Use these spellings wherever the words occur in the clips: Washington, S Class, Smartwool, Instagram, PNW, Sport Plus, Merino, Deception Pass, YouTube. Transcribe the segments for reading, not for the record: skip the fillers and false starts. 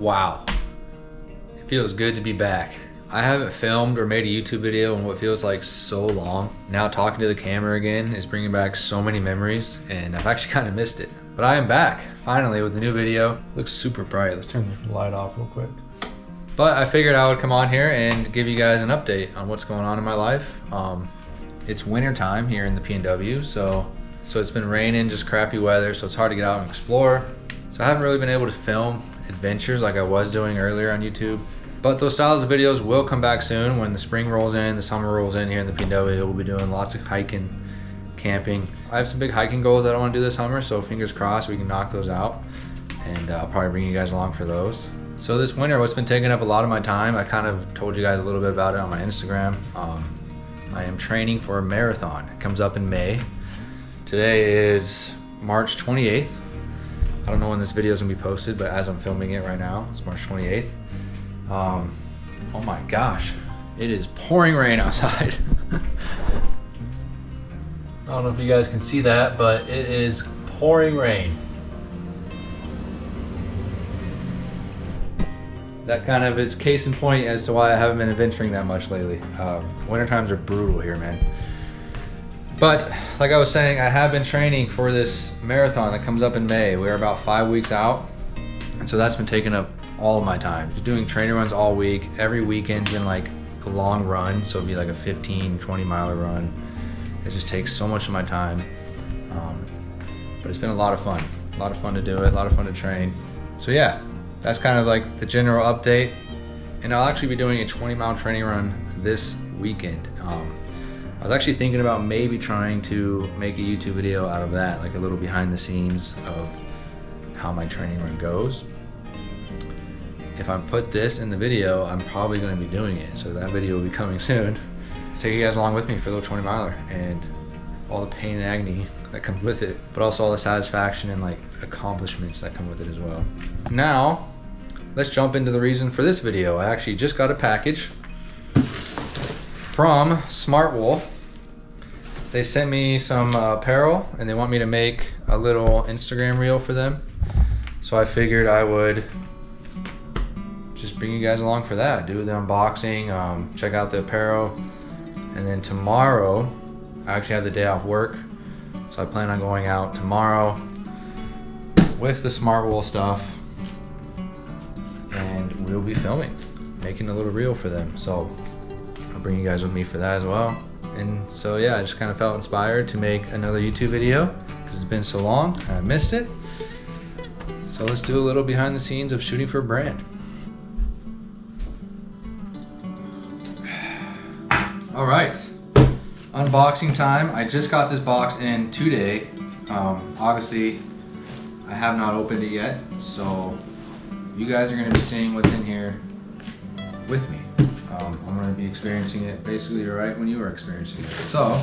Wow. It feels good to be back. I haven't filmed or made a YouTube video in what feels like so long. Now talking to the camera again is bringing back so many memories, and I've actually kind of missed it. But I am back, finally, with a new video. Looks super bright. Let's turn the light off real quick. But I figured I would come on here and give you guys an update on what's going on in my life. It's winter time here in the PNW, so it's been raining, just crappy weather, so it's hard to get out and explore. So I haven't really been able to film adventures like I was doing earlier on YouTube. But those styles of videos will come back soon when the spring rolls in, the summer rolls in here in the PNW. We'll be doing lots of hiking, camping. I have some big hiking goals that I want to do this summer, so fingers crossed we can knock those out. And I'll probably bring you guys along for those. So this winter, what's been taking up a lot of my time, I kind of told you guys a little bit about it on my Instagram. I am training for a marathon. It comes up in May. Today is March 28th. I don't know when this video is going to be posted, but as I'm filming it right now, it's March 28th. Oh my gosh, it is pouring rain outside. I don't know if you guys can see that, but it is pouring rain. That kind of is case in point as to why I haven't been adventuring that much lately. Winter times are brutal here, man. But like I was saying, I have been training for this marathon that comes up in May. We're about 5 weeks out, and so that's been taking up all of my time. Just doing trainer runs all week. Every weekend's been like a long run, so it'd be like a 15, 20 mile run. It just takes so much of my time. But it's been a lot of fun. A lot of fun to do it, a lot of fun to train. So yeah, that's kind of like the general update. And I'll actually be doing a 20 mile training run this weekend. I was actually thinking about maybe trying to make a YouTube video out of that, like a little behind the scenes of how my training run goes. If I put this in the video, I'm probably going to be doing it, so that video will be coming soon. Take you guys along with me for a little 20 miler and all the pain and agony that comes with it, but also all the satisfaction and like accomplishments that come with it as well. Now, let's jump into the reason for this video. I actually just got a package from Smartwool. They sent me some apparel and they want me to make a little Instagram reel for them. So I figured I would just bring you guys along for that. Do the unboxing, check out the apparel. And then tomorrow, I actually have the day off work. So I plan on going out tomorrow with the Smartwool stuff. And we'll be filming, making a little reel for them. So I'll bring you guys with me for that as well. And so yeah, I just kind of felt inspired to make another YouTube video because it's been so long and I missed it. So let's do a little behind the scenes of shooting for a brand. All right, unboxing time. I just got this box in today. Obviously, I have not opened it yet, so you guys are gonna be seeing what's in here with me. I'm gonna be experiencing it basically right when you are experiencing it. So,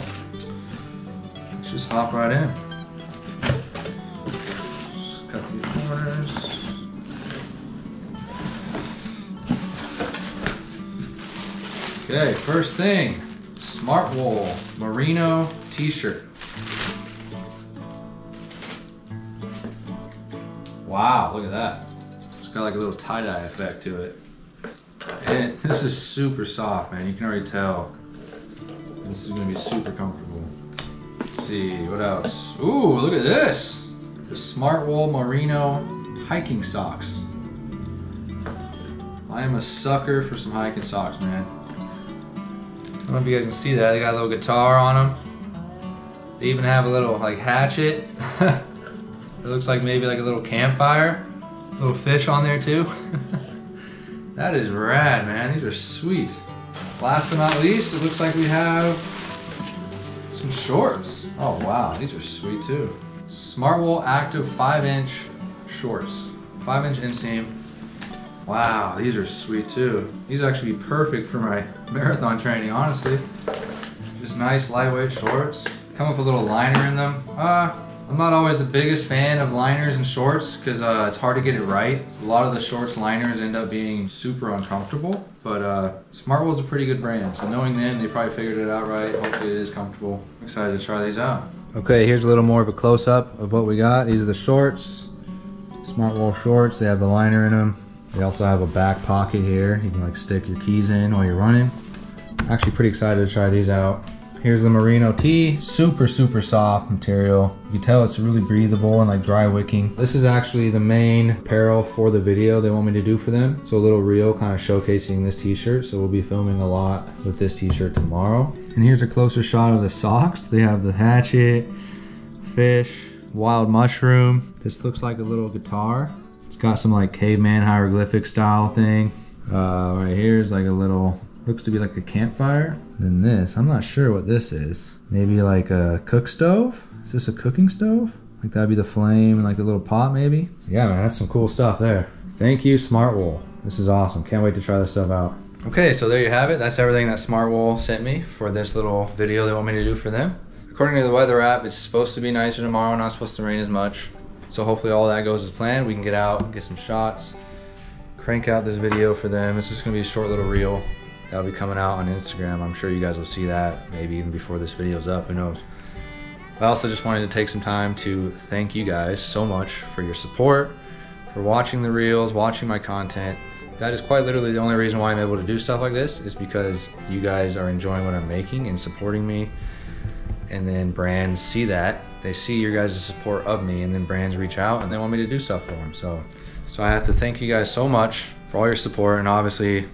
let's just hop right in. Just cut these corners. Okay, first thing, Smartwool Merino t-shirt. Wow, look at that. It's got like a little tie-dye effect to it. And this is super soft, man. You can already tell. This is gonna be super comfortable. Let's see, what else? Ooh, look at this. The Smartwool Merino hiking socks. I am a sucker for some hiking socks, man. I don't know if you guys can see that. They got a little guitar on them. They even have a little like hatchet. It looks like maybe like a little campfire. A little fish on there too. That is rad, man. These are sweet. Last but not least, it looks like we have some shorts. Oh wow, these are sweet too. Smartwool Active 5-inch shorts. 5-inch inseam. Wow, these are sweet too. These would actually be perfect for my marathon training, honestly. Just nice lightweight shorts. Come with a little liner in them. I'm not always the biggest fan of liners and shorts because it's hard to get it right. A lot of the shorts liners end up being super uncomfortable, but Smartwool's a pretty good brand. So knowing them, they probably figured it out right. Hopefully it is comfortable. I'm excited to try these out. Okay, here's a little more of a close-up of what we got. These are the shorts, Smartwool shorts. They have the liner in them. They also have a back pocket here. You can like stick your keys in while you're running. Actually pretty excited to try these out. Here's the Merino tee, super soft material. You can tell it's really breathable and like dry wicking. This is actually the main apparel for the video they want me to do for them. So a little reel kind of showcasing this t-shirt. So we'll be filming a lot with this t-shirt tomorrow. And here's a closer shot of the socks. They have the hatchet, fish, wild mushroom. This looks like a little guitar. It's got some like caveman hieroglyphic style thing. Right here is like a little, looks to be like a campfire. Then this, I'm not sure what this is. Maybe like a cook stove? Is this a cooking stove? Like that'd be the flame and like the little pot maybe? Yeah man, that's some cool stuff there. Thank you Smartwool. This is awesome, can't wait to try this stuff out. Okay, so there you have it. That's everything that Smartwool sent me for this little video they want me to do for them. According to the weather app, it's supposed to be nicer tomorrow, not supposed to rain as much. So hopefully all that goes as planned. We can get out, get some shots, crank out this video for them. It's just gonna be a short little reel. That'll be coming out on Instagram. I'm sure you guys will see that maybe even before this video's up, who knows. I also just wanted to take some time to thank you guys so much for your support, for watching the reels, watching my content. That is quite literally the only reason why I'm able to do stuff like this, is because you guys are enjoying what I'm making and supporting me. And then brands see that. They see your guys' support of me, and then brands reach out and they want me to do stuff for them. So I have to thank you guys so much for all your support, and obviously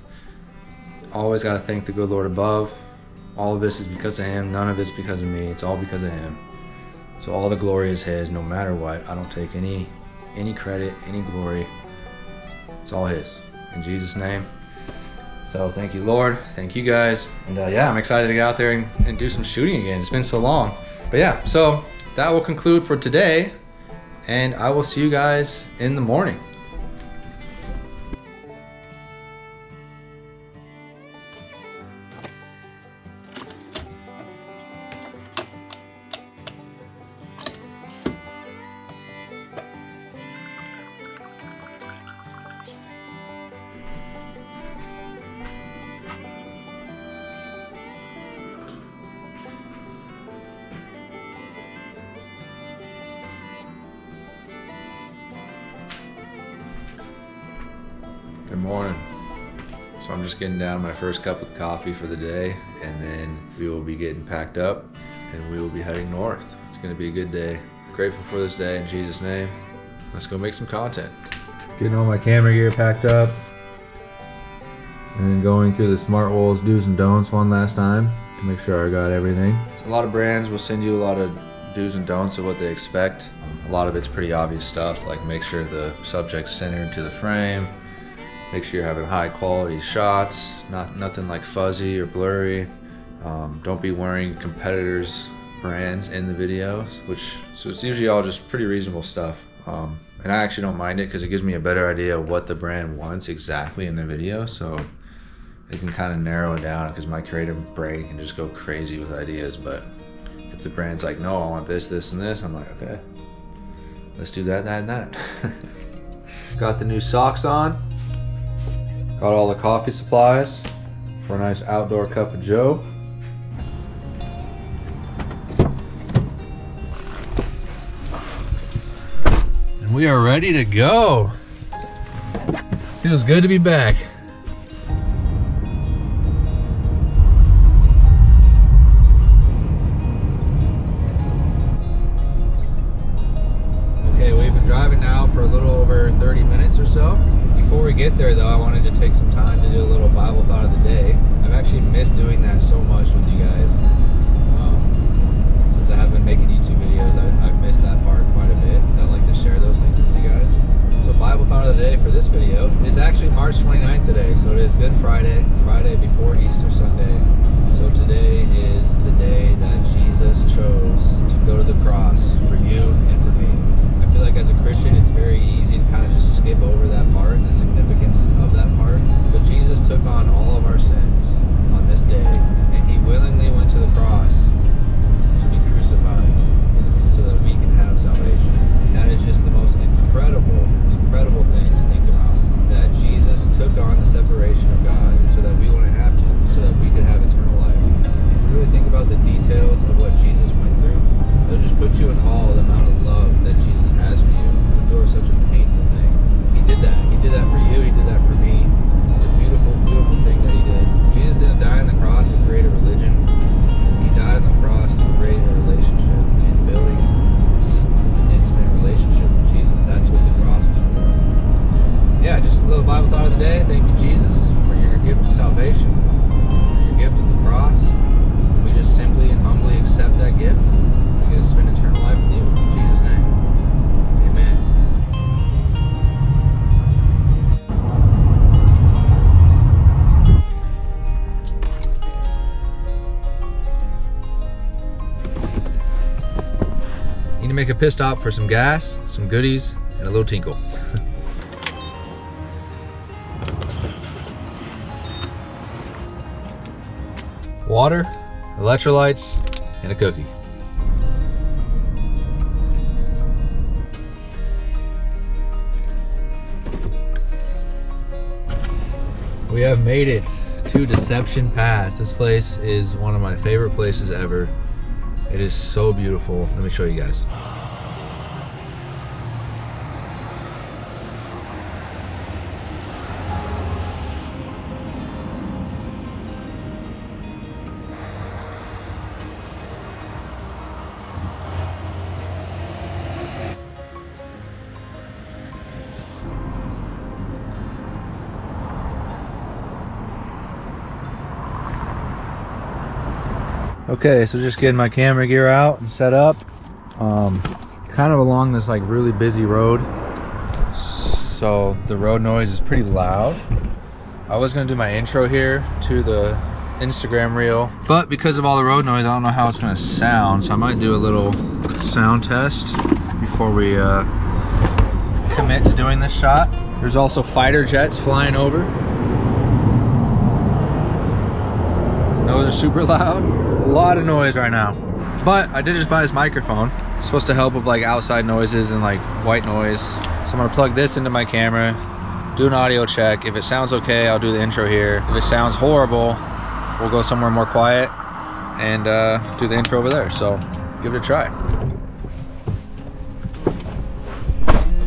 always got to thank the good Lord above. All of this is because of him. None of it's because of me. It's all because of him. So all the glory is his, no matter what. I don't take any credit, any glory. It's all his. In Jesus' name. So thank you, Lord. Thank you guys. And yeah, I'm excited to get out there and do some shooting again. It's been so long. But yeah, so that will conclude for today. And I will see you guys in the morning. Good morning. So I'm just getting down my first cup of coffee for the day, and then we will be getting packed up and we will be heading north. It's gonna be a good day. Grateful for this day in Jesus' name. Let's go make some content. Getting all my camera gear packed up and then going through the Smartwool's do's and don'ts one last time to make sure I got everything. A lot of brands will send you a lot of do's and don'ts of what they expect. A lot of it's pretty obvious stuff, like make sure the subject's centered to the frame. Make sure you're having high quality shots, nothing like fuzzy or blurry. Don't be wearing competitors' brands in the videos, so it's usually all just pretty reasonable stuff. And I actually don't mind it because it gives me a better idea of what the brand wants exactly in the video, so it can kind of narrow it down because my creative brain can just go crazy with ideas. But if the brand's like, no, I want this, this, and this, I'm like, okay, let's do that, that, and that. Got the new socks on. Got all the coffee supplies for a nice outdoor cup of joe. And we are ready to go. Feels good to be back. Okay, we've been driving now for a little over 30 minutes or so. Before we get there though, I wanted to take some time to do a little Bible thought of the day. I've actually missed doing that so much with you guys. Since I have been making YouTube videos, I've missed that part quite a bit, because I like to share those things with you guys. So Bible thought of the day for this video, it is actually March 29th today, so it is Good Friday, Friday before Easter Sunday. So today is the day that Jesus chose to go to the cross for you and for me. I feel like as a Christian, it's very easy to kind of just skip over that part and the significance of that part. But Jesus took on all of our sins on this day, and he willingly went to the cross to be crucified so that we can have salvation. And that is just the most incredible thing to think about, that Jesus took on the separation of God so that we wouldn't have to, so that we could have eternal life. If you really think about the details of what Jesus went through, it'll just put you in awe of the amount of love that Jesus has for you. You endure such a pain. today. Thank you, Jesus, for your gift of salvation, for your gift of the cross. We just simply and humbly accept that gift. We get to spend eternal life with you. In Jesus' name, amen. Need to make a pit stop for some gas, some goodies, and a little tinkle. Water, electrolytes, and a cookie. We have made it to Deception Pass. This place is one of my favorite places ever. It is so beautiful. Let me show you guys. Okay, so just getting my camera gear out and set up, kind of along this like really busy road, so the road noise is pretty loud. I was gonna do my intro here to the Instagram reel, but because of all the road noise, I don't know how it's gonna sound, so I might do a little sound test before we commit to doing this shot. There's also fighter jets flying over. Those are super loud. A lot of noise right now, but I did just buy this microphone. It's supposed to help with like outside noises and like white noise, so I'm gonna plug this into my camera, do an audio check. If it sounds okay, I'll do the intro here. If it sounds horrible, we'll go somewhere more quiet and do the intro over there. So give it a try.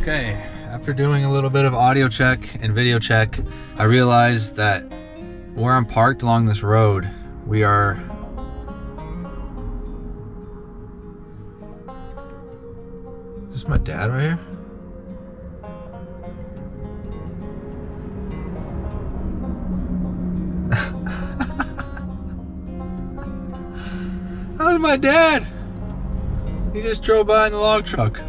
Okay, after doing a little bit of audio check and video check, I realized that where I'm parked along this road, we are my dad right here. That was my dad. He just drove by in the log truck.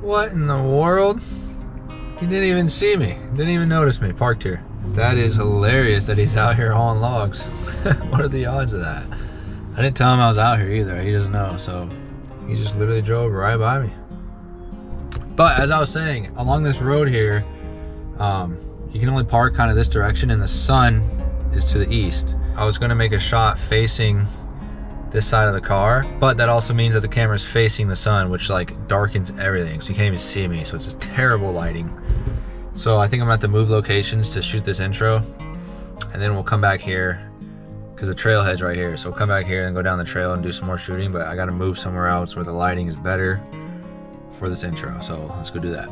What in the world? He didn't even see me. Didn't even notice me parked here. That is hilarious that he's out here hauling logs. What are the odds of that? I didn't tell him I was out here either. He doesn't know, so he just literally drove right by me. But as I was saying, along this road here, you can only park kind of this direction, and the sun is to the east. I was gonna make a shot facing this side of the car, but that also means that the camera's facing the sun, which like darkens everything, so you can't even see me, so it's a terrible lighting. So I think I'm gonna have to move locations to shoot this intro, and then we'll come back here, because the trailhead's right here. So we'll come back here and go down the trail and do some more shooting, but I gotta move somewhere else where the lighting is better for this intro, so let's go do that.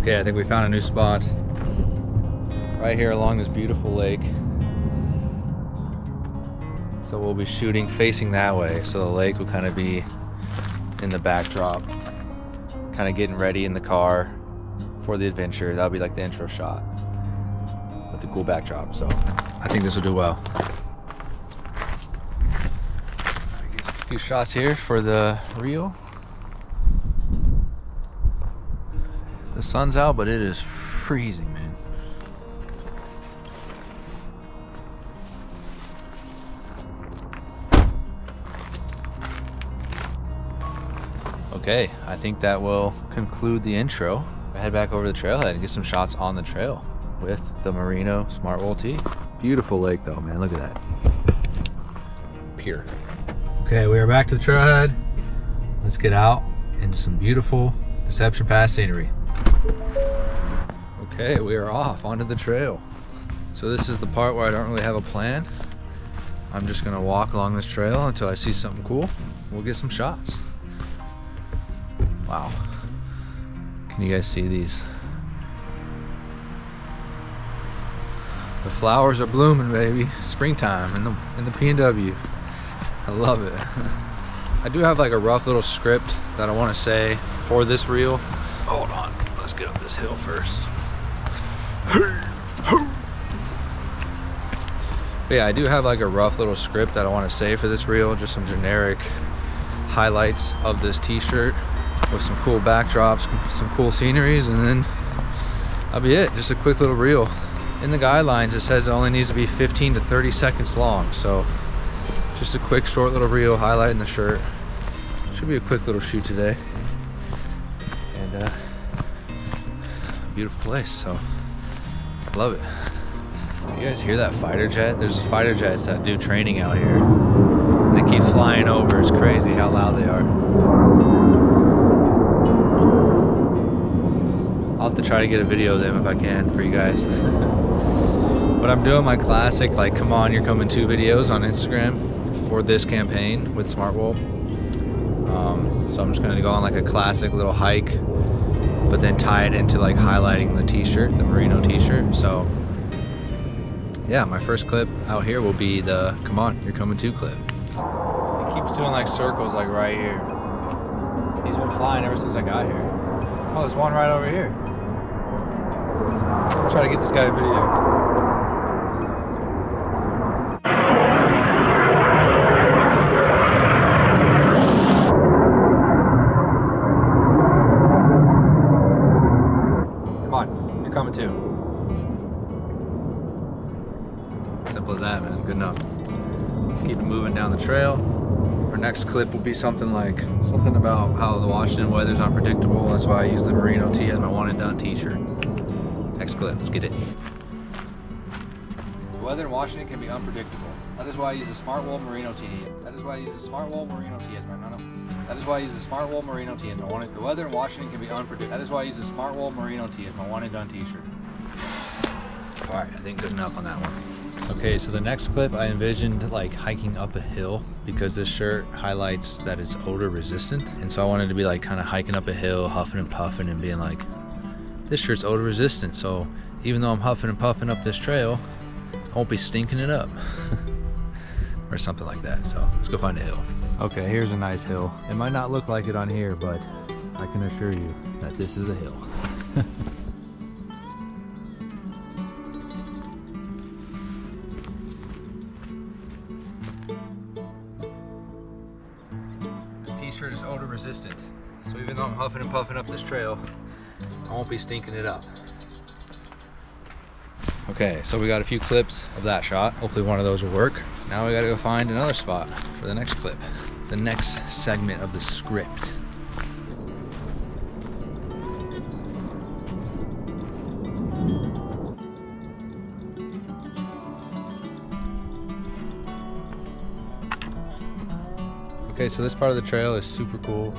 Okay, I think we found a new spot right here along this beautiful lake. So we'll be shooting facing that way, so the lake will kind of be in the backdrop, kind of getting ready in the car for the adventure. That'll be like the intro shot with the cool backdrop, so I think this will do well. Get a few shots here for the reel. The sun's out, but it is freezing, man. Okay, I think that will conclude the intro. I head back over to the trailhead and get some shots on the trail with the Merino Smartwool tee. Beautiful lake though, man, look at that. Pure. Okay, we are back to the trailhead. Let's get out into some beautiful Deception Pass scenery. Okay, we are off onto the trail. So this is the part where I don't really have a plan. I'm just gonna walk along this trail until I see something cool. We'll get some shots. Wow, can you guys see these? The flowers are blooming, baby. Springtime in the PNW. I love it. I do have like a rough little script that I want to say for this reel. Hold on, let's get up this hill first. But yeah, I do have like a rough little script that I want to say for this reel, just some generic highlights of this t-shirt with some cool backdrops, some cool sceneries, and then that'll be it. Just a quick little reel. In the guidelines it says it only needs to be 15 to 30 seconds long, so just a quick short little reel highlighting the shirt. Should be a quick little shoot today, and beautiful place, so love it. You guys hear that fighter jet? There's fighter jets that do training out here. They keep flying over. It's crazy how loud they are. I'll have to try to get a video of them if I can for you guys. But I'm doing my classic, like, come on, you're coming to videos on Instagram for this campaign with Smartwool. So I'm just gonna go on like a classic little hike, but then tie it into like highlighting the t-shirt, the Merino t-shirt. So yeah, my first clip out here will be the come on, you're coming to clip. It keeps doing like circles like right here. He's been flying ever since I got here. Oh, there's one right over here. I'll try to get this guy a video. Coming too. Simple as that, man. Good enough. Let's keep moving down the trail. Our next clip will be something like something about how the Washington weather's unpredictable. That's why I use the Merino tee as my one and done t-shirt. Next clip, let's get it. The weather in Washington can be unpredictable. That is why I use the Smartwool Merino tee. That is why I use the Smartwool Merino tee as my The weather in Washington can be unpredictable. That is why I use the Smartwool Merino tee as my one and done t-shirt. All right, I think good enough on that one. Okay, so the next clip I envisioned like hiking up a hill, because this shirt highlights that it's odor resistant. And so I wanted to be like kind of hiking up a hill, huffing and puffing and being like, this shirt's odor resistant. So even though I'm huffing and puffing up this trail, I won't be stinking it up. Or something like that. So let's go find a hill. Okay, here's a nice hill. It might not look like it on here, but I can assure you that this is a hill. This t-shirt is odor resistant, so even though I'm huffing and puffing up this trail, I won't be stinking it up. Okay, so we got a few clips of that shot. Hopefully one of those will work. Now we gotta go find another spot for the next clip, the next segment of the script. Okay, so this part of the trail is super cool.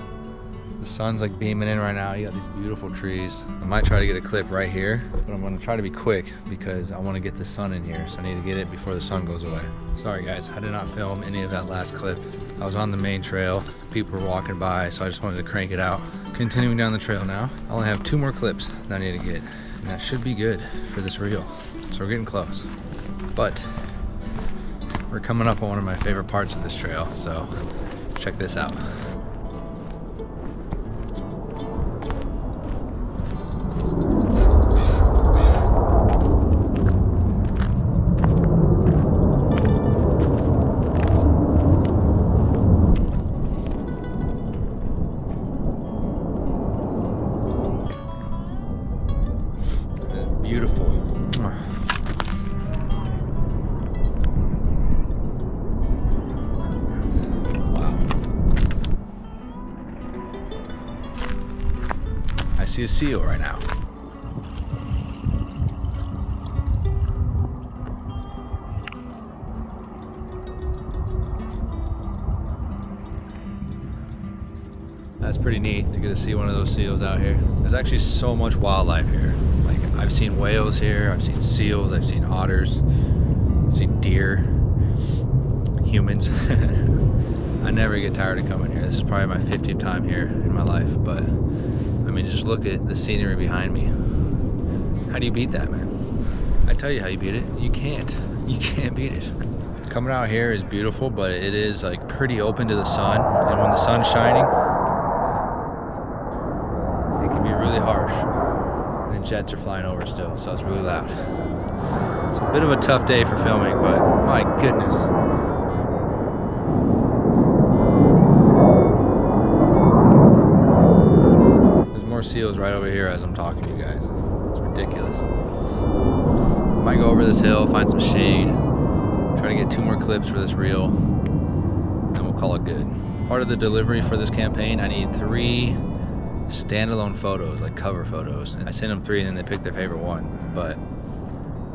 The sun's like beaming in right now. You got these beautiful trees. I might try to get a clip right here, but I'm gonna try to be quick because I wanna get the sun in here. So I need to get it before the sun goes away. Sorry guys, I did not film any of that last clip. I was on the main trail. People were walking by, so I just wanted to crank it out. Continuing down the trail now. I only have two more clips that I need to get, and that should be good for this reel. So we're getting close, but we're coming up on one of my favorite parts of this trail. So check this out. Beautiful. Wow. I see a seal right now. That's pretty neat to get to see one of those seals out here. There's actually so much wildlife here. Like, I've seen whales here, I've seen seals, I've seen otters, I've seen deer, humans. I never get tired of coming here. This is probably my 50th time here in my life, but I mean, just look at the scenery behind me. How do you beat that, man? I tell you how you beat it. You can't beat it. Coming out here is beautiful, but it is like pretty open to the sun, and when the sun's shining, it can be really harsh. And jets are flying over still, so it's really loud. It's a bit of a tough day for filming, but my goodness. There's more seals right over here as I'm talking to you guys. It's ridiculous. I might go over this hill, find some shade. Try to get 2 more clips for this reel, and we'll call it good. Part of the delivery for this campaign, I need 3 standalone photos, like cover photos. And I sent them 3 and then they picked their favorite one, but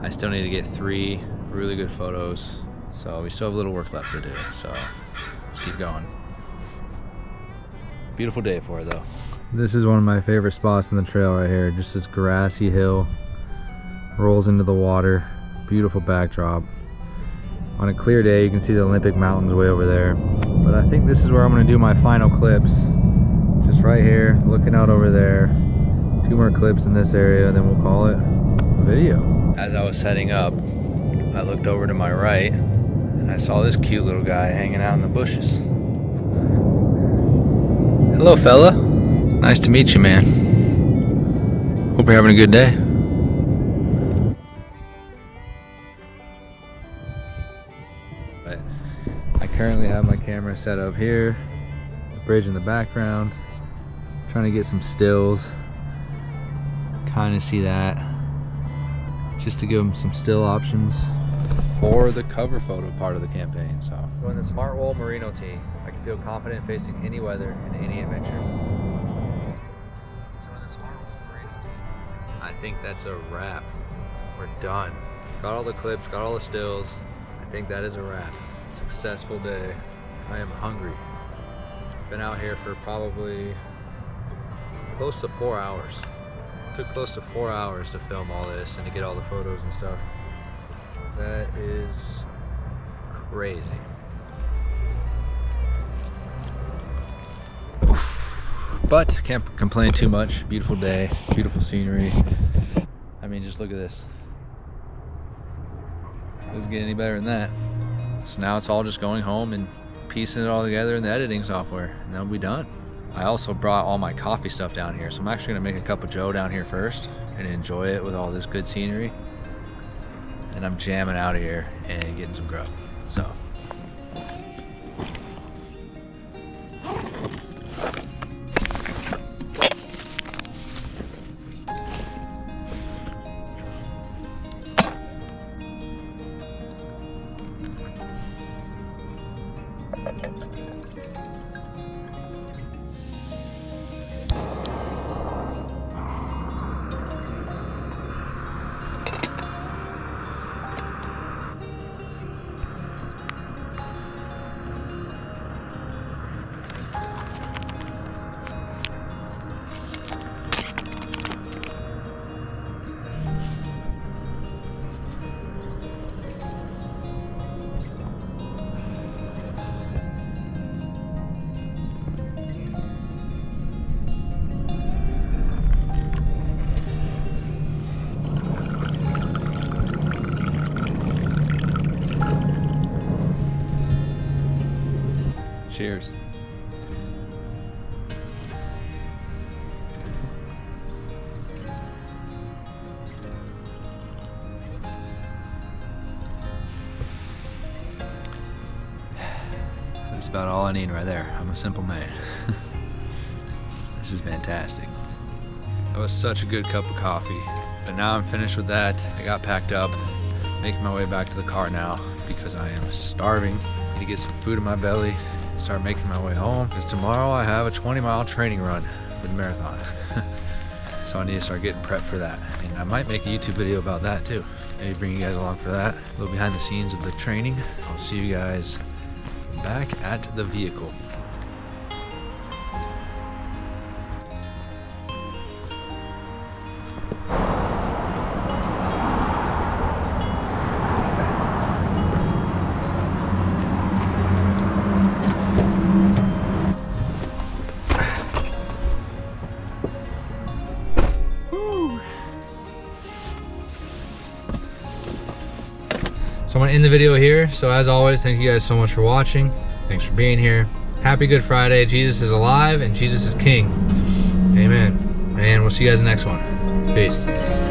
I still need to get 3 really good photos. So we still have a little work left to do, so let's keep going. Beautiful day for it though. This is one of my favorite spots on the trail right here. Just this grassy hill, rolls into the water, beautiful backdrop. On a clear day, you can see the Olympic Mountains way over there. But I think this is where I'm gonna do my final clips. Just right here, looking out over there. 2 more clips in this area, and then we'll call it a video. As I was setting up, I looked over to my right, and I saw this cute little guy hanging out in the bushes. Hello, fella. Nice to meet you, man. Hope you're having a good day. Currently have my camera set up here, the bridge in the background, trying to get some stills, kind of see that, just to give them some still options for the cover photo part of the campaign. So in the Smartwool Merino tee, I can feel confident facing any weather and any adventure. So in the Smartwool Merino tee, I think that's a wrap. We're done. Got all the clips, got all the stills. I think that is a wrap. Successful day. I am hungry. Been out here for probably close to 4 hours. Took close to 4 hours to film all this and to get all the photos and stuff. That is crazy. But can't complain too much. Beautiful day, beautiful scenery. I mean, just look at this. Doesn't get any better than that. So now it's all just going home and piecing it all together in the editing software, and that'll be done. I also brought all my coffee stuff down here, so I'm actually gonna make a cup of joe down here first and enjoy it with all this good scenery. And I'm jamming out of here and getting some grub, so. Cheers. That's about all I need right there. I'm a simple man. This is fantastic. That was such a good cup of coffee. But now I'm finished with that. I got packed up, making my way back to the car now because I am starving. I need to get some food in my belly. Start making my way home, because tomorrow I have a 20-mile training run for the marathon. So I need to start getting prepped for that. And I might make a YouTube video about that too. Maybe bring you guys along for that. A little behind the scenes of the training. I'll see you guys back at the vehicle. So I'm gonna end the video here. So as always, thank you guys so much for watching. Thanks for being here. Happy Good Friday. Jesus is alive and Jesus is King. Amen. And we'll see you guys in the next one. Peace.